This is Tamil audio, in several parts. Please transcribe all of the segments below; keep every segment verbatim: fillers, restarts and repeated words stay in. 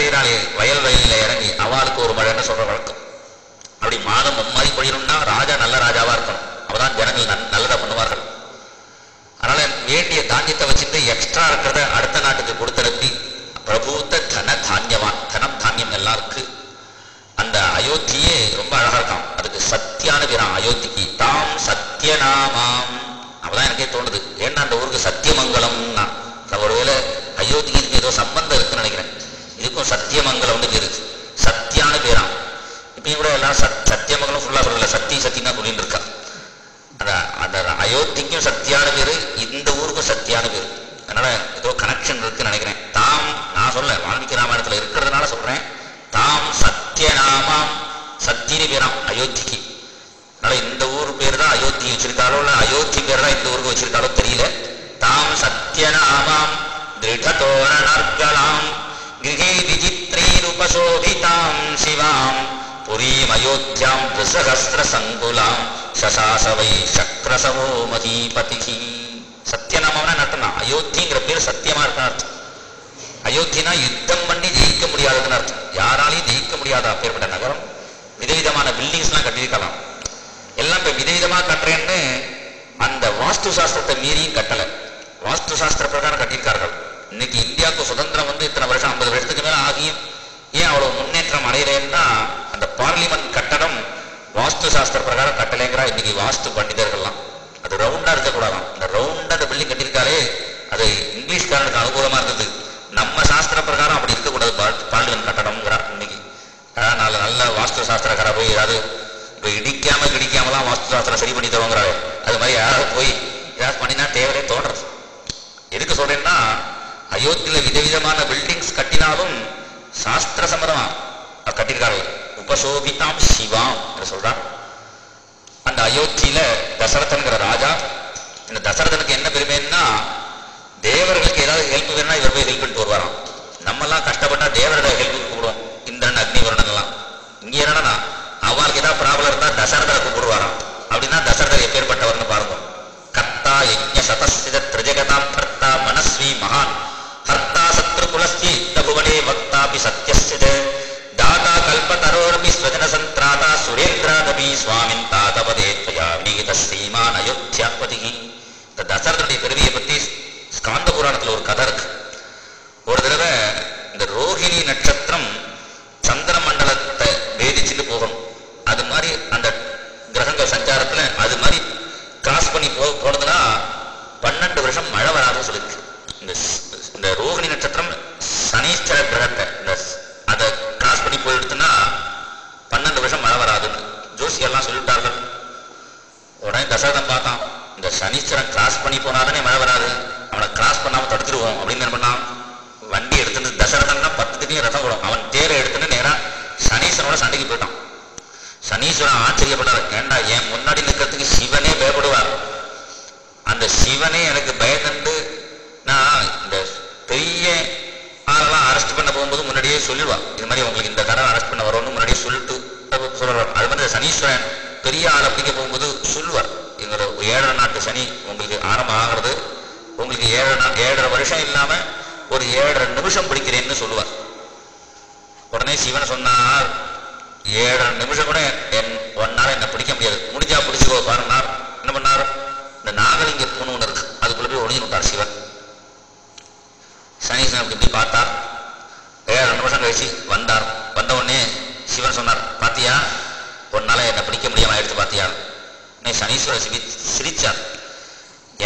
செய்யறாள் வயல் வயலில் இறங்கி அவளுக்கு ஒரு மழைன்னு சொல்ற வழக்கம். அப்படி மாதம் மும்மாறி பொழியணும்னா ராஜா நல்ல ராஜாவா இருக்கணும். அப்பதான் ஜனங்கள் நல்லதா பண்ணுவார்கள். அதனால வேண்டிய தானியத்தை வச்சுட்டு எக்ஸ்ட்ரா இருக்கிறத அடுத்த நாட்டுக்கு கொடுத்தனுப்பி பிரபூத்த தன தானியவான் தனம் தானியம் எல்லாம் இருக்கு. அந்த அயோத்தியே ரொம்ப அழகா இருக்கான். அதுக்கு சத்தியான வீரம் அயோத்திக்கு தாம் சத்தியநாமாம். அப்பதான் எனக்கே தோணுது, ஏன்னா அந்த ஊருக்கு சத்தியமங்கலம்னா ஒருவேளை அயோத்திக்கு இதுக்கு ஏதோ சம்பந்தம் இருக்குன்னு நினைக்கிறேன். இதுக்கும் சத்தியமங்கலம் வந்து இருக்கு. சத்தியான வீரம் இப்பயும் கூட எல்லாம் சத் சத்தியமங்கலம் ஃபுல்லா சொல்லல, சத்தி சத்தின்னா சொல்லிட்டு இருக்கா. அந்த அந்த அயோத்திக்கும் சத்தியான பேரு, இந்த ஊருக்கும் சத்தியான பேரு. அதனால ஏதோ கனெக்ஷன் இருக்குன்னு நினைக்கிறேன். தாம் நான் சொல்ல வால்மீகி ராமாயணத்துல இருக்கிறதுனால சொல்றேன். தாம் சத்தியநாமாம் சத்திய பேராம் அயோத்திக்கு. அதனால இந்த ஊர் பேர் தான் அயோத்தி வச்சிருக்காலோ இல்ல அயோத்தி பேர் தான் இந்த ஊருக்கு வச்சிருக்காலோ தெரியல. தாம் சத்தியநாமாம் திருடதோரணார்கலாம் கிரகே விசித்ரீருபசோபிதாம் சிவாம் புரீம் அயோத்தியாம் திசஹஸ்ர சங்குலாம் சசாசவை சக்ரசமோ மதீபதிகி. சத்தியநாமம்னா நட்டனா அயோத்திங்கிற பேர் சத்தியமா இருக்கான அர்த்தம். அயோத்தினா யுத்தம் பண்ணி ஜெயிக்க முடியாதுன்னு அர்த்தம். யாராலையும் ஜெயிக்க முடியாத அப்பேற்பட்ட நகரம். விதவிதமான பில்டிங்ஸ் எல்லாம் கட்டியிருக்கலாம். எல்லாம் இப்ப விதவிதமா கட்டுறேன்னு அந்த வாஸ்து சாஸ்திரத்தை மீறியும் கட்டல, வாஸ்து சாஸ்திர பிரகாரம் கட்டியிருக்கார்கள். இன்னைக்கு இந்தியாவுக்கு சுதந்திரம் வந்து இத்தனை வருஷம் ஐம்பது வருஷத்துக்கு மேல ஆகியும் ஏன் அவ்வளவு முன்னேற்றம் அடையிறேன்னா அந்த பார்லிமெண்ட் கட்டடம் வாஸ்து சாஸ்திர பிரகாரம் கட்டலைங்கிறா இன்னைக்கு வாஸ்து பண்டிதர்கள்லாம். அது ரவுண்டா இருக்கக்கூடாதான். இந்த ரவுண்டா அந்த பில்டிங் கட்டியிருக்காரு, அது இங்கிலீஷ்காரனுக்கு அனுகூலமா இருந்தது. நம்ம சாஸ்திர பிரகாரம் அப்படி இருக்கக்கூடாது பாலிவன் கட்டடம்ங்கிறார் இன்னைக்கு. அதனால நல்ல வாஸ்து சாஸ்திரக்கார போய் ஏதாவது இப்போ இடிக்காம கிடிக்காமலாம் வாஸ்து சாஸ்திரம் சரி பண்ணி தருவாங்கிறாரு. அது மாதிரி யாராவது போய் ஏதாவது பண்ணினா தேவையே தோன்றது. எதுக்கு சொல்றேன்னா அயோத்தியில விதவிதமான பில்டிங்ஸ் கட்டினாலும் சாஸ்திர சம்மதமா கட்டியிருக்காரு. உபசோபிதாம் சிவாம் சொல்றார். அந்த அயோத்தியில தசரதன்கிற ராஜா, இந்த தசரதனுக்கு என்ன பெருமைன்னா தேவர்களுக்கு ஏதாவது ஹெல்ப் வேணும்னா இவர் போய் ஹெல்ப் பண்ணிட்டு வருவாராம். நம்ம எல்லாம் கஷ்டப்பட்டா தேவரோட ஹெல்ப்புக்கு கூப்பிடுவோம், இந்திரன் அக்னிவர்ணன் எல்லாம். இங்க என்னன்னா அவளுக்கு ஏதாவது ப்ராப்ளம் இருந்தா தசரதரை கூப்பிடுவாராம். அப்படின்னா தசரதர் எப்பேற்பட்டவர்னு பாருங்க. கர்த்தா யஜ்ஞ சதஸ்தித திரஜகதாம் கர்த்தா மனஸ்வி மகான் ஹர்த்தா சத்ரு குலஸ்தி தபுவனே வக்தாபி சத்யஸ்தித தாதா கல்பதரோரபி ஸ்வஜன சந்திராதா சுரேந்திராதபி சுவாமின் தாதபதே துவயா விநீத ஸ்ரீமான் அயோத்தியாபதிகி. இந்த தசரதனுடைய பெருமையை பத்தி ஸ்காந்த புராணத்துல ஒரு கதை இருக்கு. ஒரு தடவை இந்த ரோஹிணி நட்சத்திரம் சந்திர மண்டலத்தை வேதிச்சுட்டு போகும். அது மாதிரி அந்த கிரகங்கள் சஞ்சாரத்துல அது மாதிரி கிராஸ் பண்ணி போ போனதுன்னா பன்னெண்டு வருஷம் மழை வராதுன்னு சொல்லிருக்கு. இந்த இந்த ரோஹிணி நட்சத்திரம் சனீஸ்வர கிரகத்தை இந்த அதை கிராஸ் பண்ணி போயிடுச்சுன்னா பன்னெண்டு வருஷம் மழை வராதுன்னு ஜோசியெல்லாம் சொல்லிவிட்டார்கள். உடனே தசரதன் பார்த்தான், இந்த சனீஸ்வரன் கிராஸ் பண்ணி போனாதானே மழை வராது, அவனை கிராஸ் பண்ணாம தடுத்துருவோம் அப்படின்னு என்ன பண்ணான். வண்டி எடுத்துட்டு தசரதன்னா பத்து திடீர் ரதம் விடும், அவன் தேரை எடுத்துன்னு நேரா சனீஸ்வரனோட சண்டைக்கு போயிட்டான். சனீஸ்வரன் ஆச்சரியப்பட்டாரு, ஏண்டா என் முன்னாடி நிற்கிறதுக்கு சிவனே பயப்படுவார், அந்த சிவனே எனக்கு பயந்துண்டு நான் இந்த பெரிய ஆளெல்லாம் அரெஸ்ட் பண்ண போகும்போது முன்னாடியே சொல்லிடுவான், இது மாதிரி உங்களுக்கு இந்த தடவை அரெஸ்ட் பண்ண வரும்னு முன்னாடியே சொல்லிட்டு சொல்லுவார். அது மாதிரி சனீஸ்வரன் பெரிய ஆள் அப்படிக்க போகும்போது சொல்லுவார், எங்களோட ஏழரை நாட்டு சனி உங்களுக்கு ஆரம்பம் ஆகிறது, உங்களுக்கு ஏழரை ஏழரை வருஷம் இல்லாம ஒரு ஏழரை நிமிஷம் பிடிக்கிறேன்னு சொல்லுவார். உடனே சிவன் சொன்னார், ஏழரை நிமிஷம் கூட என் ஒன்னால என்ன பிடிக்க முடியாது, முடிஞ்சா பிடிச்சுக்கோ பாருனார். என்ன பண்ணார், இந்த நாகலிங்க பூணு ஒன்று இருக்கு அதுக்குள்ள போய் ஒளிஞ்சு விட்டார் சிவன். சனீஸ்வரன் அப்படி இப்படி பார்த்தார். ஏழரை நிமிஷம் கழிச்சு வந்தார். வந்த உடனே சிவன் சொன்னார், பாத்தியா ஒன்னால என்ன பிடிக்க முடியாம எடுத்து பாத்தியா. உடனே சனீஸ்வரன் சிரி சிரிச்சார்,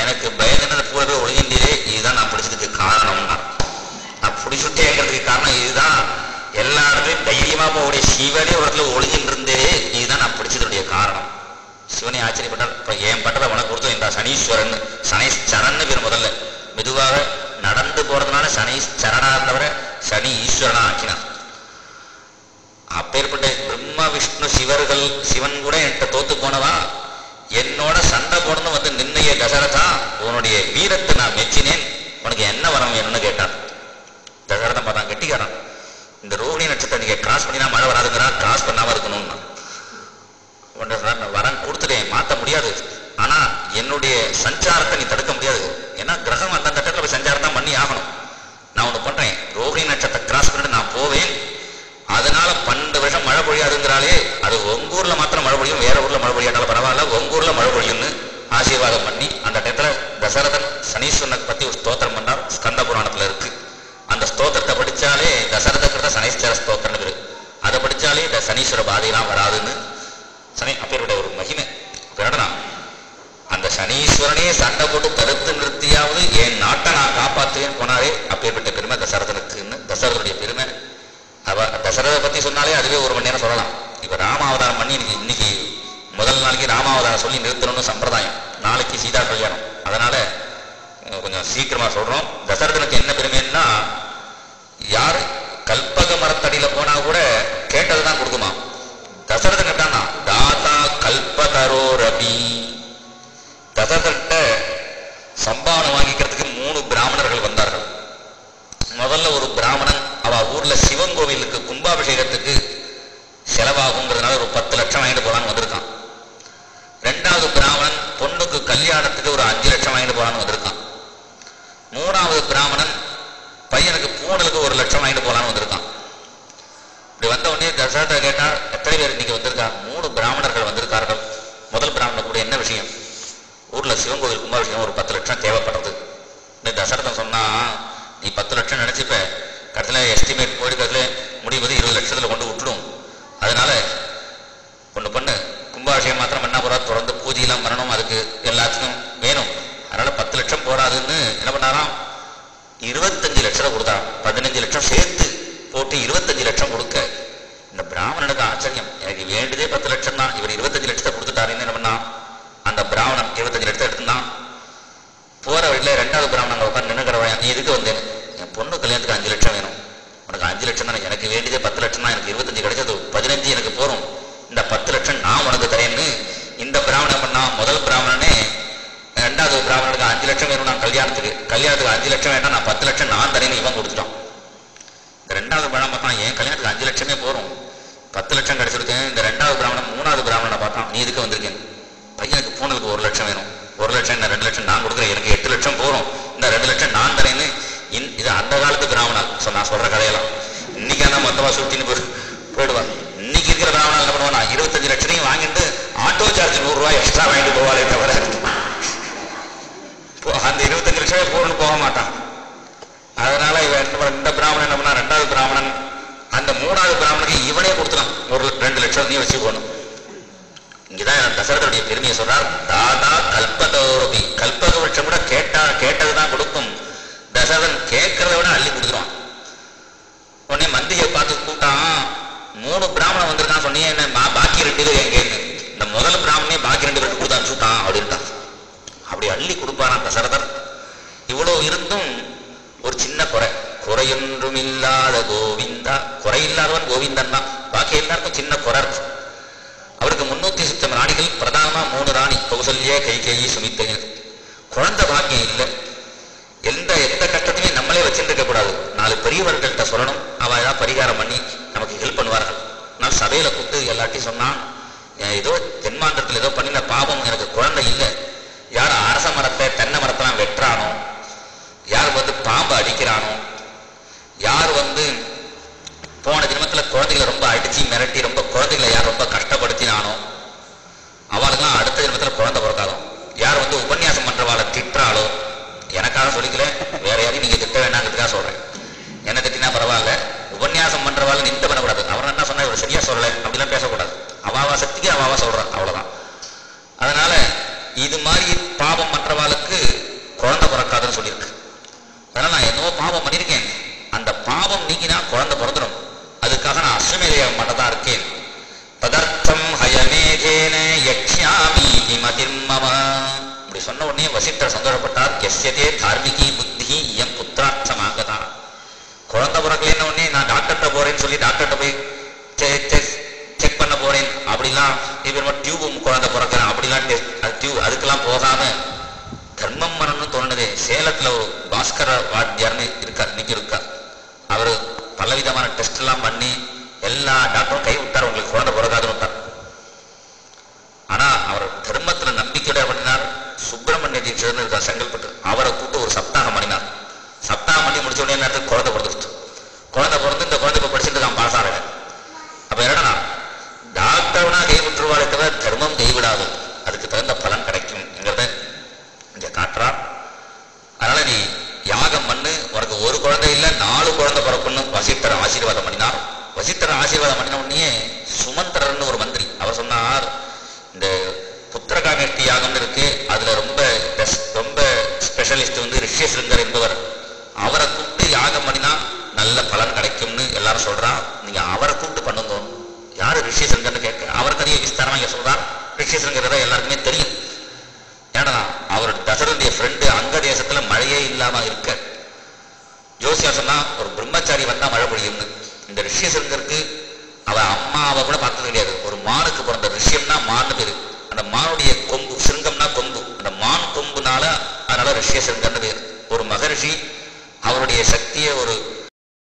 எனக்கு பயந்தது பூரா போய் ஒழுங்கின்றதே இதுதான் நான் பிடிச்சதுக்கு காரணம்னா, நான் பிடிச்சுட்டேங்கிறதுக்கு காரணம் இதுதான், எல்லாருக்கும் தைரியமா போகக்கூடிய சிவனே ஒரு இடத்துல ஒழுங்கின்றதே இதுதான் நான் பிடிச்சதுடைய காரணம். சிவனே ஆச்சரியப்பட்டார், இப்போ என் பட்டதை உனக்கு கொடுத்தோம் இந்த சனீஸ்வரன் சனீஸ்வரன்னு பேர். முதல்ல மெதுவாக நடந்து போறதுனால சனீஸ்வரனா இருந்தவரை சனி ஈஸ்வரனா ஆக்கினார். அப்பேற்பட்ட பிரம்மா விஷ்ணு சிவர்கள் சிவன் கூட என்கிட்ட தோத்து போனவா என்னோட சண்டை போடணும் வந்து நின்னைய தசரதா, உன்னுடைய வீரத்தை நான் மெச்சினேன், உனக்கு என்ன வரம் வேணும்னு கேட்டான். தசரதன் பார்த்தான் கெட்டிக்காரன், இந்த ரோஹிணி நட்சத்திரம் நீங்க கிராஸ் பண்ணினா மழை வராதுங்கிறா, கிராஸ் பண்ணாம இருக்கணும்னா. உடனே நான் வரம் கொடுத்துட்டேன், மாற்ற முடியாது, ஆனா என்னுடைய சஞ்சாரத்தை நீ தடுக்க முடியாது, ஏன்னா கிரகம் அந்த தட்டத்துல போய் சஞ்சாரம் தான் பண்ணி ஆகணும். நான் ஒண்ணு பண்றேன், ரோஹிணி நட்சத்திரம் கிராஸ் பண்ணிட்டு நான் போவேன், அது உங்கள் ஊரில் மாத்திரம் மழை பொழியும், வேறு ஊரில் மழை பொழியாட்டாலும் பரவாயில்ல, உங்கள் ஊரில் மழை பொழியும்னு ஆசீர்வாதம் பண்ணி அந்த டயத்தில் தசரதன் சனீஸ்வரனை பற்றி ஒரு ஸ்தோத்திரம் பண்ணார். ஸ்கந்த புராணத்தில் இருக்குது. அந்த ஸ்தோத்திரத்தை படித்தாலே தசரதக்கிறத சனீஸ்வர ஸ்தோத்திரம் இருக்குது. அதை படித்தாலே இந்த சனீஸ்வர பாதையெல்லாம் வராதுன்னு சனி அப்பேற்பட்ட ஒரு மகிமை பிறடனா. அந்த சனீஸ்வரனே சண்டை போட்டு தடுத்து நிறுத்தியாவது என் நாட்டை நான் காப்பாற்றுவேன் போனாலே அப்பேற்பட்ட பெருமை தசரதனுக்குன்னு. தசரதனுடைய பெருமை அவ தசரதை பற்றி சொன்னாலே அதுவே ஒரு மணி நேரம் சொல்லலாம். இப்போ ராமாவதாரம் பண்ணி இன்னைக்கு இன்னைக்கு முதல் நாளைக்கு ராமாவதாரம் சொல்லி நிறுத்தணும்னு சம்பிரதாயம். நாளைக்கு சீதா கல்யாணம். அதனால் கொஞ்சம் சீக்கிரமாக சொல்கிறோம். தசரதனுக்கு என்ன பெருமைன்னா யார் கல்பக மரத்தடியில் போனால் கூட கேட்டது தான் கொடுக்குமா. தசரதன் கேட்டானா தாத்தா கல்பதரோ ரபி. தசரதன்கிட்ட சம்பாவனை வாங்கிக்கிறதுக்கு மூணு பிராமணர்கள் வந்தார்கள். முதல்ல ஒரு பிராமணன் அவ ஊரில் சிவன் கோவிலுக்கு கும்பாபிஷேகத்துக்கு செலவாகுங்கிறதுனால ஒரு பத்து லட்சம் வாங்கிட்டு போகலான்னு வந்திருக்கான். ரெண்டாவது பிராமணன் பொண்ணுக்கு கல்யாணத்துக்கு ஒரு அஞ்சு லட்சம் வாங்கிட்டு போகலான்னு வந்திருக்கான். மூணாவது பிராமணன் பையனுக்கு பூனலுக்கு ஒரு லட்சம் வாங்கிட்டு போகலான்னு வந்திருக்கான். இப்படி வந்த உடனே தசரதா கேட்டால் எத்தனை பேர் இன்னைக்கு வந்திருக்காங்க? மூணு பிராமணர்கள் வந்திருக்கார்கள். முதல் பிராமணர் கூட என்ன விஷயம்? ஊரில் சிவன் கோவில் கும்பாபிஷேகம் ஒரு பத்து லட்சம் தேவைப்படுறது. இந்த தசரதன் சொன்னால் நீ பத்து லட்சம் நினச்சிப்ப, கடைசியில் எஸ்டிமேட் போய் கடைசியில் முடிவது இருபது லட்சத்தில் கொண்டு விட்டுடும். அதனால் ஒன்று பண்ணு, கும்பாபிஷேகம் மாத்திரம் பண்ணால் போகிறா, தொடர்ந்து பூஜையெல்லாம் வரணும், அதுக்கு எல்லாத்துக்கும் வேணும். அதனால் பத்து லட்சம் போகாதுன்னு என்ன பண்ணாராம், இருபத்தஞ்சு லட்சம் கொடுத்தான். பதினஞ்சு லட்சம் சேர்த்து போட்டு இருபத்தஞ்சு லட்சம் கொடுக்க இந்த பிராமணனுக்கு ஆச்சரியம். எனக்கு வேண்டியதே பத்து லட்சம் தான், இவர் இருபத்தஞ்சு லட்சத்தை கொடுத்துட்டாருன்னு என்ன பண்ணான், அந்த பிராமணன் இருபத்தஞ்சு லட்சத்தை எடுத்துனான். போகிற வழியில் ரெண்டாவது பிராமணன் உட்காந்து நின்றுக்கிறவன், நீ இதுக்கு வந்து என் பொண்ணு கல்யாணத்துக்கு அஞ்சு லட்சம் வேணும், உனக்கு அஞ்சு லட்சம் தான் எனக்கு வேண்டியதே, பத்து லட்சம் தான், எனக்கு இருபத்தஞ்சு கிடைச்சது, பதினஞ்சு எனக்கு போகும், இந்த பத்து லட்சம் நான் உனக்கு தரேன்னு இந்த பிராமணன் பண்ணா. முதல் பிராமணனே ரெண்டாவது பிராமணனுக்கு அஞ்சு லட்சம் வேணும் நான் கல்யாணத்துக்கு, கல்யாணத்துக்கு அஞ்சு லட்சம் வேண்டாம், நான் பத்து லட்சம் நான் தரேன்னு இவன் கொடுத்துட்டான். இந்த ரெண்டாவது பிராமணன் பார்த்தான், என் கல்யாணத்துக்கு அஞ்சு லட்சமே போகிறோம், பத்து லட்சம் கிடச்சிருக்கேன். இந்த ரெண்டாவது பிராமணன் மூணாவது பிராமணனை பார்த்தான், நீ இதுக்கு வந்திருக்கேன், பையனுக்கு பூனலுக்கு ஒரு லட்சம் வேணும், ஒரு லட்சம் என்ன ரெண்டு லட்சம் நான் கொடுக்குறேன், எனக்கு எட்டு லட்சம் போகிறோம், இந்த ரெண்டு லட்சம் நான் தரேன்னு. இன் இது அந்த காலத்து பிராமணன். ஸோ நான் சொல்கிற கதையெல்லாம் இன்னைக்கான மொத்தமாக சுட்டின்னு போய் போயிடுவான். இன்னைக்கு இருக்கிற பிராமணன் என்ன பண்ணுவான், நான் இருபத்தஞ்சு லட்சத்தையும் வாங்கிட்டு ஆட்டோ சார்ஜ் நூறு ரூபாய் எக்ஸ்ட்ரா வாங்கிட்டு போவாலே தவிர அந்த இருபத்தஞ்சு லட்சம் போகணும்னு போக மாட்டான். அதனால இவன் இந்த பிராமணன் என்ன பண்ணா, ரெண்டாவது பிராமணன் அந்த மூணாவது பிராமணனுக்கு இவனே கொடுத்துறான் ஒரு ரெண்டு லட்சம் நீ வச்சுக்கணும். இங்கேதான் தசரதனுடைய பெருமையை சொல்றார். தாதா கல்பதோரபி, கல்பக வட்சம் கூட கேட்டா கேட்டதுதான் கொடுக்கும், தசரதன் கேட்கறத விட அள்ளி கொடுத்துருவான். உடனே மந்திரியை பார்த்து கூட்டான், மூணு பிராமணன் வந்திருக்கான்னு சொன்னே என்ன பாக்கி ரெண்டு பேர் எங்கேன்னு, இந்த முதல் பிராமணனே பாக்கி ரெண்டு பேருக்கு கொடுத்து அனுப்பிச்சுட்டான் அப்படின்ட்டான். அப்படி அள்ளி கொடுப்பாராம் தசரதர். இவ்வளோ இருந்தும் ஒரு சின்ன குறை, குறையொன்றும் இல்லாத கோவிந்தா, குறை இல்லாதவன் கோவிந்தன் தான், பாக்கி எல்லாருக்கும் சின்ன குறை இருக்கும். அவருக்கு முன்னூத்தி சுத்தம் ராணிகள், பிரதானமா மூணு ராணி கௌசல்ய கைகேயி சுமித்ரன். குழந்தை பாக்கியம் இல்லை. எந்த எந்த கஷ்டத்தையுமே நம்மளே வச்சுருக்க கூடாது, நாலு பெரியவர்கள்ட்ட சொல்லணும், அவ ஏதாவது பரிகாரம் பண்ணி நமக்கு ஹெல்ப் பண்ணுவார்கள். நான் சபையில கூப்பிட்டு எல்லாத்தையும் சொன்னான், ஏதோ தென்மாந்திரத்தில் ஏதோ பண்ணின பாவம், எனக்கு குழந்தை இல்லை, யார் அரச மரத்தை தென்னை மரத்தெல்லாம் வெட்டுறானோ, யார் வந்து பாம்பை அடிக்கிறானோ, யார் வந்து போன ஜென்மத்தில் குழந்தைகளை ரொம்ப அடித்து மிரட்டி ரொம்ப குழந்தைகளை யார் ரொம்ப கஷ்டப்படுத்தினானோ அவளுக்கெல்லாம் அடுத்த ஜென்மத்தில் குழந்தை பிறக்காதோ, யார் வந்து உபன்யாசம் பண்ணுறவாளை திட்டுறாளோ, எனக்காக சொல்லிக்கல, வேற யாரையும் நீங்கள் திட்ட வேண்டாங்கிறதுக்காக சொல்கிறேன், என்னை திட்டினா பரவாயில்ல, உபன்யாசம் பண்ணுறவாள் நின்று பண்ணக்கூடாது, அவன் என்ன சொன்னால் இவர் சரியாக சொல்லலை அப்படிலாம் பேசக்கூடாது, அவாவா சக்திக்கு அவாவா சொல்கிறான், அவ்வளோதான். அதனால் இது மாதிரி பாவம் பண்றவாளுக்கு குழந்தை பிறக்காதுன்னு சொல்லியிருக்கு. அதனால நான் என்னவோ பாவம் பண்ணியிருக்கேன், அந்த பாவம் நீங்கினா குழந்தை பிறந்துடும், அதுக்காக நான் அஸ்வமேதம் பண்ணதான் இருக்கேன். பதார்த்தம் ஹயமேகேன யக்ஷாமி மதிர்மம. இப்படி சொன்ன உடனே வசிட்டர் சந்தோஷப்பட்டார். எஸ்யதே தார்மிகி புத்தி எம் புத்திராட்சமாகதான். குழந்தை பிறக்கலன்னு உடனே நான் டாக்டர்கிட்ட போறேன்னு சொல்லி டாக்டர்கிட்ட போய் செக் பண்ண போறேன் அப்படிலாம், இவன் டியூபும் குழந்தை பிறக்கிறேன் அப்படிலாம் டியூப் அதுக்கெல்லாம் போகாம தர்மம் மரம்னு தோணுனதே. சேலத்துல ஒரு பாஸ்கர வாத்தியார்னு இருக்கார், இன்னைக்கு இருக்கார். அவரு பலவிதமான டெஸ்ட் எல்லாம் பண்ணி எல்லா டாக்டரும் கை விட்டார், உங்களுக்கு குழந்தை பிறக்காதுன்னு விட்டார். ஆனா அவர் தர்மத்துல நம்பிக்கையோட பண்ணினார். சுப்பிரமணிய தீட்சர்னு இருக்கார் செங்கல்பட்டு, அவரை கூட்டு ஒரு சப்தாகம் பண்ணினார். சப்தாகம் பண்ணி முடிச்ச உடனே நேரத்துக்கு குழந்தை பிறந்துருச்சு. குழந்தை பிறந்து இந்த குழந்தை இப்ப படிச்சுட்டு இருக்கான் பாஸ் ஆகிறேன். அப்ப என்னடா டாக்டர் ஆசீர்வாதம் பண்ண உடனே சுமந்திரன்னு ஒரு மந்திரி அவர் சொன்னார், இந்த புத்திரகாமீர்த்தி யாகம் இருக்கு, அதுல ரொம்ப ரொம்ப ஸ்பெஷலிஸ்ட் வந்து ரிஷியசிங்கர் என்பவர். அவரை கூப்பிட்டு யாகம் பண்ணினா நல்ல பலன் கிடைக்கும்னு எல்லாரும் சொல்றான். நீங்க அவரை கூப்பிட்டு பண்ணுங்க. யாரு ரிஷியசிங்கர்னு கேட்க அவருக்கு அதிக விஸ்தாரமா இங்க சொல்றார். ரிஷியசிங்கர் தான் எல்லாருக்குமே தெரியும். ஏன்னா அவர் தசரதிய ஃப்ரெண்டு அங்க தேசத்துல மழையே இல்லாம இருக்க ஜோசியார் சொன்னா ஒரு பிரம்மச்சாரி வந்தா மழை பொழியும்னு. இந்த ரிஷியசங்கருக்கு அவன் அம்மாவை கூட பார்த்தது கிடையாது. ஒரு மானுக்கு பிறந்த ரிஷியம்னா மான் பேரு, அந்த மானுடைய கொம்பு சிங்கம்னா கொம்பு, அந்த மான் கொம்புனால அதனால ரிஷியசங்கர்னு பேரு. ஒரு மகரிஷி அவருடைய சக்தியை ஒரு